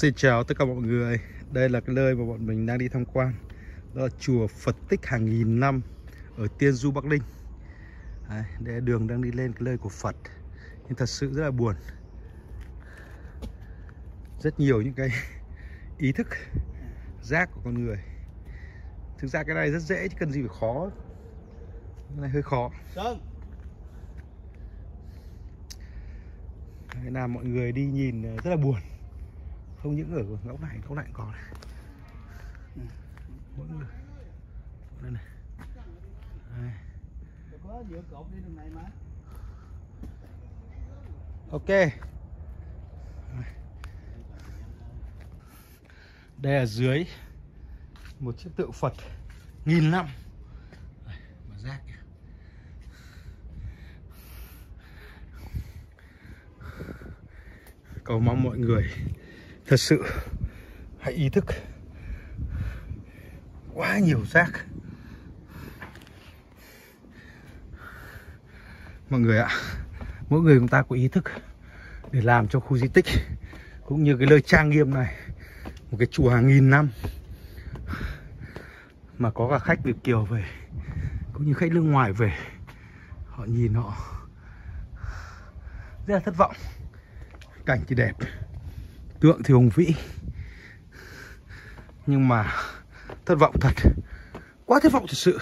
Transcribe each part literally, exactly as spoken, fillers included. Xin chào tất cả mọi người. Đây là cái nơi mà bọn mình đang đi tham quan. Đó là chùa Phật tích hàng nghìn năm ở Tiên Du, Bắc Ninh. Đấy, đường đang đi lên cái nơi của Phật. Nhưng thật sự rất là buồn. Rất nhiều những cái ý thức giác của con người. Thực ra cái này rất dễ chứ cần gì phải khó. Cái này hơi khó. Thế là mọi người đi nhìn rất là buồn. Không những ở góc này, góc này cũng còn. Mỗi người. Đây này. Đây. Ok. Đây là dưới một chiếc tượng Phật nghìn năm. Mà rác kìa. Cầu mong mọi người thật sự hãy ý thức. Quá nhiều rác mọi người ạ. Mỗi người chúng ta có ý thức để làm cho khu di tích cũng như cái nơi trang nghiêm này, một cái chùa hàng nghìn năm mà có cả khách Việt kiều về cũng như khách nước ngoài về, họ nhìn họ rất là thất vọng. Cảnh thì đẹp, tượng thì hùng vĩ, nhưng mà thất vọng thật. Quá thất vọng thật sự.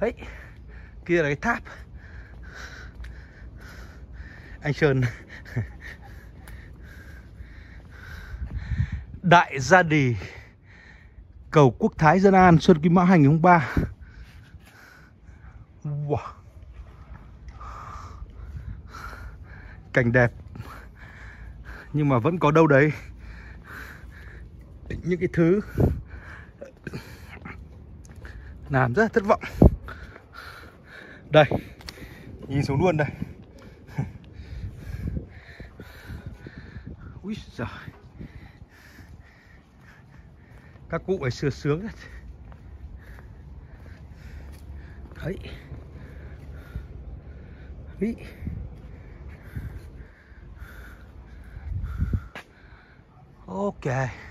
Đấy, kia là cái tháp Anh Sơn. Đại Gia Đì cầu Quốc Thái dân an Xuân Quý Mão hai không không ba. Wow. Cảnh đẹp. Nhưng mà vẫn có đâu đấy những cái thứ làm rất là thất vọng. Đây, nhìn xuống luôn đây. Úi giời. Các cụ ấy sửa sướng đấy. Đấy. Đấy. Ok.